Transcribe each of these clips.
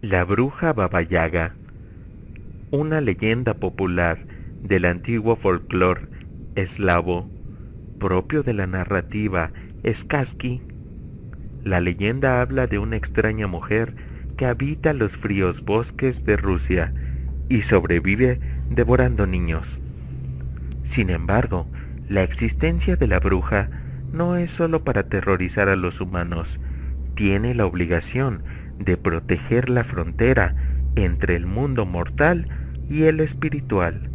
La bruja Baba Yaga, una leyenda popular del antiguo folclore eslavo, propio de la narrativa Skazki. La leyenda habla de una extraña mujer que habita los fríos bosques de Rusia y sobrevive devorando niños. Sin embargo, la existencia de la bruja no es solo para aterrorizar a los humanos, tiene la obligación de proteger la frontera entre el mundo mortal y el espiritual.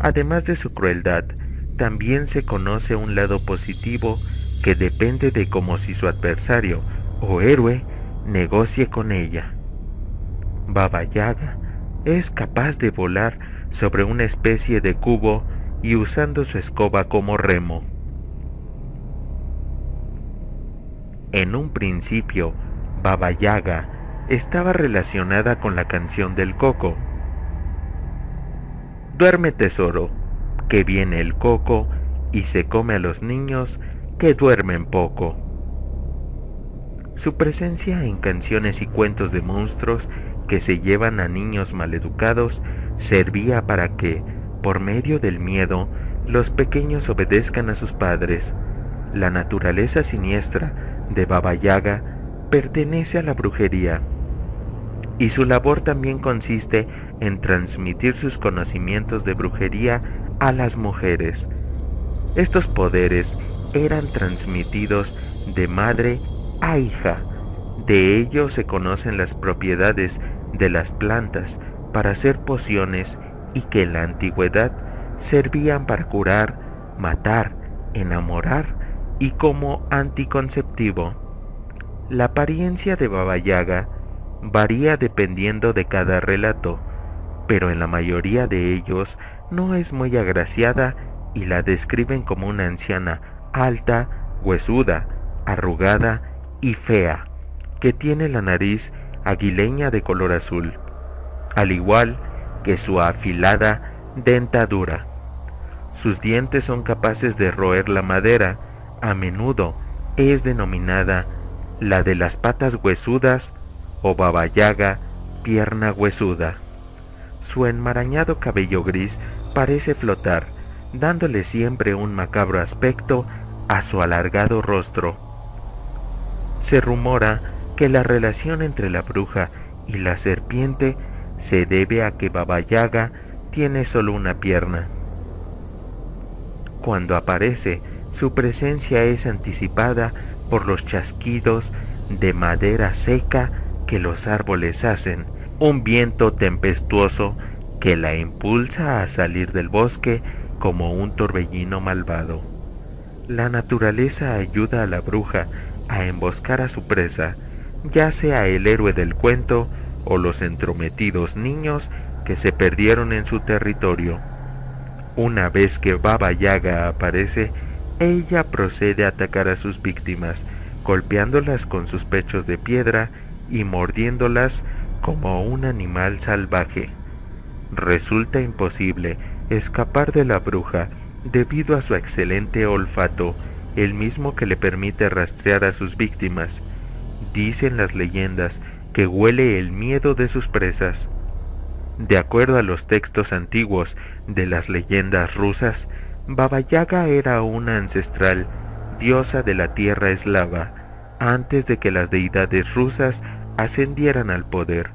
Además de su crueldad, también se conoce un lado positivo que depende de cómo si su adversario o héroe negocie con ella. Baba Yaga es capaz de volar sobre una especie de cubo y usando su escoba como remo. En un principio, Baba Yaga estaba relacionada con la canción del coco. Duerme, tesoro, que viene el coco y se come a los niños que duermen poco. Su presencia en canciones y cuentos de monstruos que se llevan a niños maleducados servía para que, por medio del miedo, los pequeños obedezcan a sus padres. La naturaleza siniestra de Baba Yaga pertenece a la brujería, y su labor también consiste en transmitir sus conocimientos de brujería a las mujeres. Estos poderes eran transmitidos de madre a hija. De ellos se conocen las propiedades de las plantas para hacer pociones y que en la antigüedad servían para curar, matar, enamorar y como anticonceptivo. La apariencia de Baba Yaga varía dependiendo de cada relato, pero en la mayoría de ellos no es muy agraciada y la describen como una anciana alta, huesuda, arrugada y fea, que tiene la nariz aguileña de color azul, al igual que su afilada dentadura. Sus dientes son capaces de roer la madera, a menudo es denominada la de las patas huesudas o Baba Yaga, pierna huesuda. Su enmarañado cabello gris parece flotar, dándole siempre un macabro aspecto a su alargado rostro. Se rumora que la relación entre la bruja y la serpiente se debe a que Baba Yaga tiene solo una pierna. Cuando aparece, su presencia es anticipada por los chasquidos de madera seca que los árboles hacen, un viento tempestuoso que la impulsa a salir del bosque como un torbellino malvado. La naturaleza ayuda a la bruja a emboscar a su presa, ya sea el héroe del cuento o los entrometidos niños que se perdieron en su territorio. Una vez que Baba Yaga aparece, ella procede a atacar a sus víctimas, golpeándolas con sus pechos de piedra y mordiéndolas como un animal salvaje. Resulta imposible escapar de la bruja debido a su excelente olfato, el mismo que le permite rastrear a sus víctimas. Dicen las leyendas que huele el miedo de sus presas. De acuerdo a los textos antiguos de las leyendas rusas, Baba Yaga era una ancestral diosa de la tierra eslava, antes de que las deidades rusas ascendieran al poder.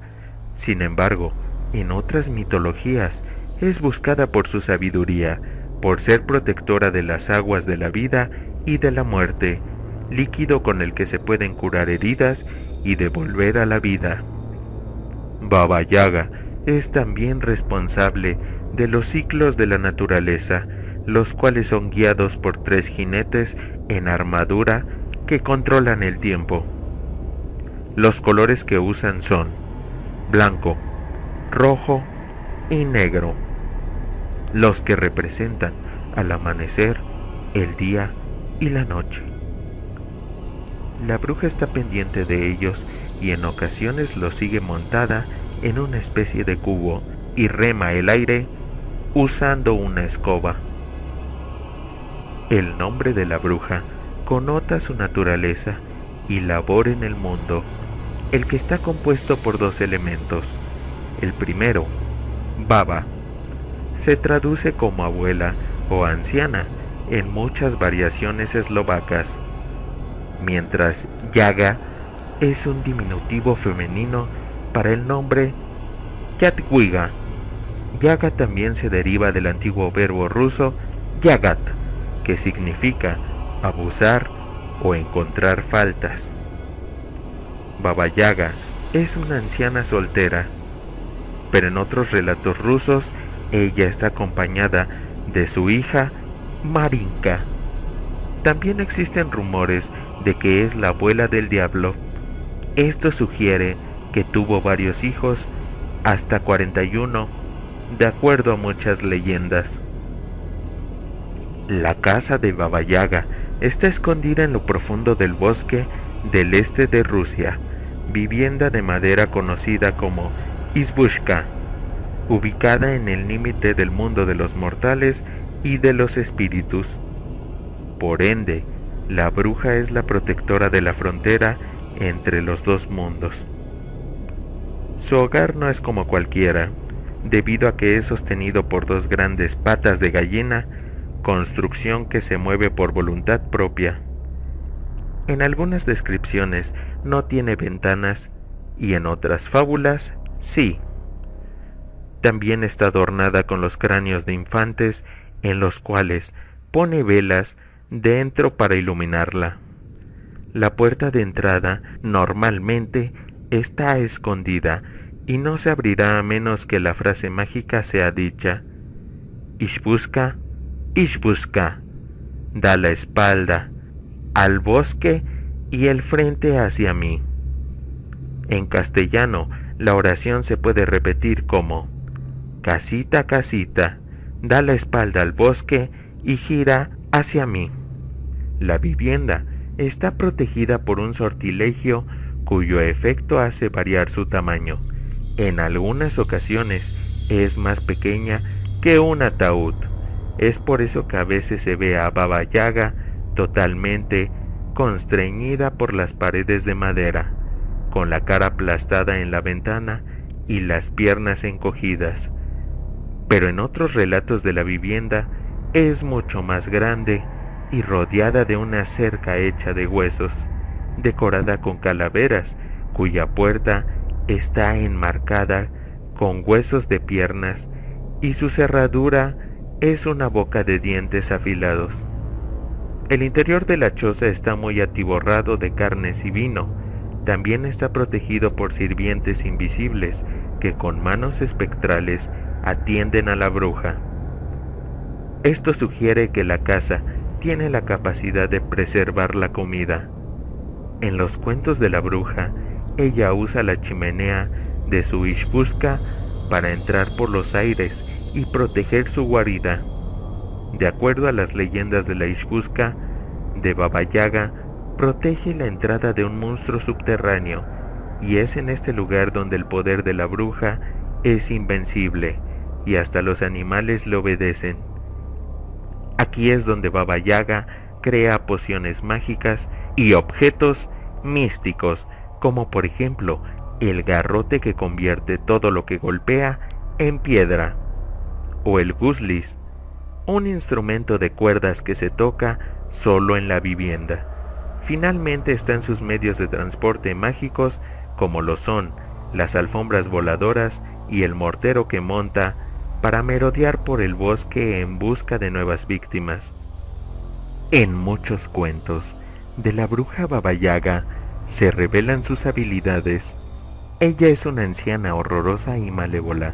Sin embargo, en otras mitologías es buscada por su sabiduría, por ser protectora de las aguas de la vida y de la muerte, líquido con el que se pueden curar heridas y devolver a la vida. Baba Yaga es también responsable de los ciclos de la naturaleza, los cuales son guiados por tres jinetes en armadura que controlan el tiempo. Los colores que usan son blanco, rojo y negro, los que representan al amanecer, el día y la noche. La bruja está pendiente de ellos y en ocasiones los sigue montada en una especie de cubo y rema el aire usando una escoba. El nombre de la bruja connota su naturaleza y labor en el mundo. el que está compuesto por dos elementos. El primero, Baba, se traduce como abuela o anciana en muchas variaciones eslovacas, mientras Yaga es un diminutivo femenino para el nombre Yatwiga. Yaga también se deriva del antiguo verbo ruso yagat, que significa abusar o encontrar faltas. Baba Yaga es una anciana soltera, pero en otros relatos rusos ella está acompañada de su hija Marinka. También existen rumores de que es la abuela del diablo. Esto sugiere que tuvo varios hijos, hasta 41, de acuerdo a muchas leyendas. La casa de Baba Yaga está escondida en lo profundo del bosque del este de Rusia, vivienda de madera conocida como Izbushka, ubicada en el límite del mundo de los mortales y de los espíritus. Por ende, la bruja es la protectora de la frontera entre los dos mundos. Su hogar no es como cualquiera, debido a que es sostenido por dos grandes patas de gallina, construcción que se mueve por voluntad propia. En algunas descripciones no tiene ventanas y en otras fábulas sí. También está adornada con los cráneos de infantes, en los cuales pone velas dentro para iluminarla. La puerta de entrada normalmente está escondida y no se abrirá a menos que la frase mágica sea dicha: Izbushka, Izbushka, da la espalda al bosque y el frente hacia mí. En castellano, la oración se puede repetir como: casita, casita, da la espalda al bosque y gira hacia mí. La vivienda está protegida por un sortilegio cuyo efecto hace variar su tamaño. En algunas ocasiones es más pequeña que un ataúd. Es por eso que a veces se ve a Baba Yaga totalmente constreñida por las paredes de madera, con la cara aplastada en la ventana y las piernas encogidas. Pero en otros relatos de la vivienda es mucho más grande y rodeada de una cerca hecha de huesos, decorada con calaveras, cuya puerta está enmarcada con huesos de piernas y su cerradura es una boca de dientes afilados. El interior de la choza está muy atiborrado de carnes y vino. También está protegido por sirvientes invisibles que con manos espectrales atienden a la bruja. Esto sugiere que la casa tiene la capacidad de preservar la comida. En los cuentos de la bruja, ella usa la chimenea de su Izbushka para entrar por los aires y proteger su guarida. De acuerdo a las leyendas de la Izbushka de Baba Yaga, protege la entrada de un monstruo subterráneo, y es en este lugar donde el poder de la bruja es invencible y hasta los animales le obedecen. Aquí es donde Baba Yaga crea pociones mágicas y objetos místicos, como por ejemplo el garrote que convierte todo lo que golpea en piedra, o el guslis, un instrumento de cuerdas que se toca solo en la vivienda. Finalmente están sus medios de transporte mágicos, como lo son las alfombras voladoras y el mortero que monta para merodear por el bosque en busca de nuevas víctimas. En muchos cuentos de la bruja Baba Yaga se revelan sus habilidades. Ella es una anciana horrorosa y malévola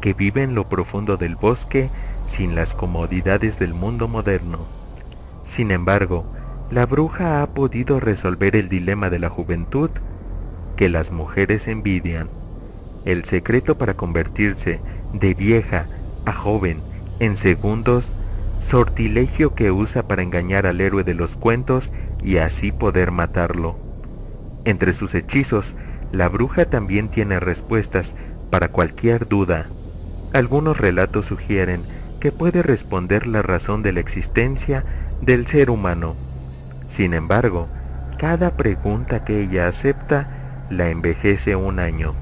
que vive en lo profundo del bosque sin las comodidades del mundo moderno. Sin embargo, la bruja ha podido resolver el dilema de la juventud que las mujeres envidian. El secreto para convertirse de vieja a joven en segundos, sortilegio que usa para engañar al héroe de los cuentos y así poder matarlo. Entre sus hechizos, la bruja también tiene respuestas para cualquier duda. Algunos relatos sugieren que puede responder la razón de la existencia del ser humano. Sin embargo, cada pregunta que ella acepta la envejece un año,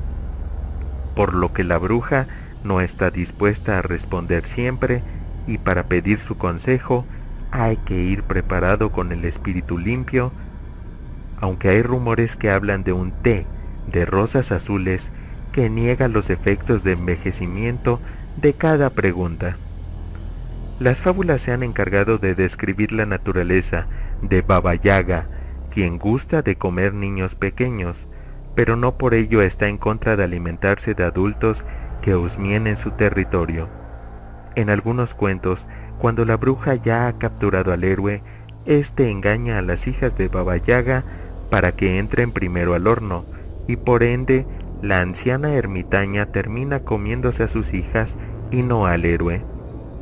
por lo que la bruja no está dispuesta a responder siempre, y para pedir su consejo hay que ir preparado con el espíritu limpio, aunque hay rumores que hablan de un té de rosas azules que niega los efectos de envejecimiento de cada pregunta. Las fábulas se han encargado de describir la naturaleza de Baba Yaga, quien gusta de comer niños pequeños, pero no por ello está en contra de alimentarse de adultos que husmien en su territorio. En algunos cuentos, cuando la bruja ya ha capturado al héroe, éste engaña a las hijas de Baba Yaga para que entren primero al horno, y por ende, la anciana ermitaña termina comiéndose a sus hijas y no al héroe.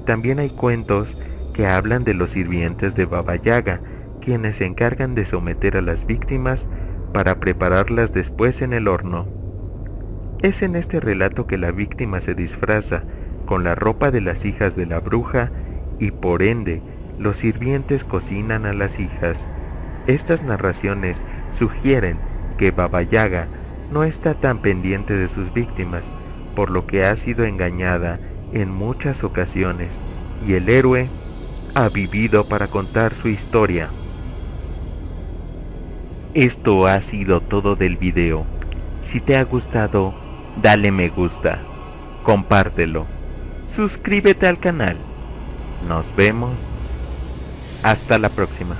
También hay cuentos que hablan de los sirvientes de Baba Yaga, quienes se encargan de someter a las víctimas para prepararlas después en el horno. Es en este relato que la víctima se disfraza con la ropa de las hijas de la bruja y por ende los sirvientes cocinan a las hijas. Estas narraciones sugieren que Baba Yaga no está tan pendiente de sus víctimas, por lo que ha sido engañada en muchas ocasiones, y el héroe ha vivido para contar su historia. Esto ha sido todo del video. Si te ha gustado, dale me gusta, compártelo, suscríbete al canal. Nos vemos. Hasta la próxima.